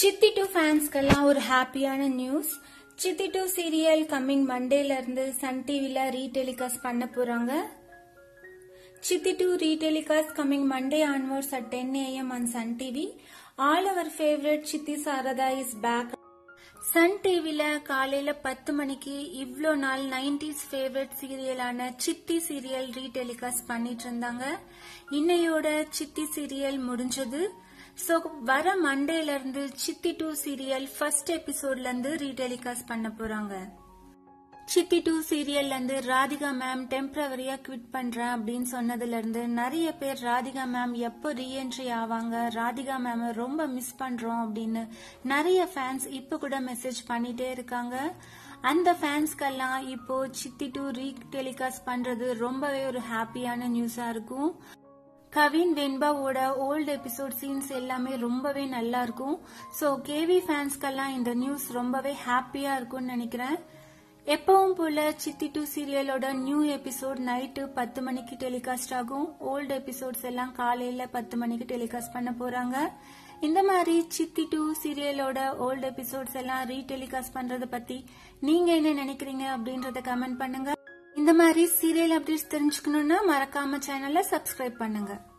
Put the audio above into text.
Chithi2 fans कल्ला और happy आना news Chithi2 serial coming Monday लर्न्दे Sun TV La re-telecast Panna पुरांगा Chithi2 re-telecast coming Monday onwards at 10 AM on Sun TV all our favorite Chithi Sarada is back Sun TV ला कालेला 10 मणि की इव्लो नाल 90s favorite serial आना Chithi serial re-telecast पन्नी चंदांगा इन्हें योड़ा Chithi serial मुड़न्चुदु So, வர மண்டேல இருந்து Chithi2 serial first episode லந்து re-telecast பண்ண போறாங்க. Chithi2 serial லந்து ராதிகா மேம் டெம்பரவரியா quit பண்றேன் அப்படினு சொன்னதுல இருந்து நிறைய பேர் ராதிகா மேம் எப்போ re-entry ஆவாங்க, ராதிகா மேம் ரொம்ப மிஸ் பண்றோம் அப்படினு நிறைய ஃபேன்ஸ் இப்ப கூட மெசேஜ் பண்ணிட்டே இருக்காங்க. அந்த ஃபேன்ஸ்க்கெல்லாம் இப்போ Chithi2 re-telecast பண்றது ரொம்பவே ஒரு ஹாப்பியான நியூஸா இருக்கும். கவின் வெண்பா ஓட ஓல்ட் எபிசோட் சீன்ஸ் எல்லாமே ரொம்பவே நல்லா இருக்கும். சோ கேவி ஃபேன்ஸ்க்கெல்லாம் இந்த நியூஸ் ரொம்பவே ஹாப்பியா இருக்கும்னு நினைக்கிறேன். எப்பவும் போல Chithi2 சீரியலோட நியூ எபிசோட் நைட் 10 மணிக்கு டெலிகாஸ்ட் ஆகும். ஓல்ட் எபிசோட்ஸ் எல்லாம் காலையில 10 மணிக்கு டெலிகாஸ்ட் பண்ண போறாங்க. இந்த மாதிரி Chithi2 சீரியலோட ஓல்ட் எபிசோட்ஸ் எல்லாம் ரீடெலிகாஸ்ட் பண்றத பத்தி நீங்க என்ன நினைக்கிறீங்க அப்படின்றத கமெண்ட் பண்ணுங்க. இந்த மாதிரி சீரியல் அப்டேட்ஸ் தெரிஞ்சுக்கணும்னா மறக்காம சேனலை சப்ஸ்கிரைப் பண்ணுங்க.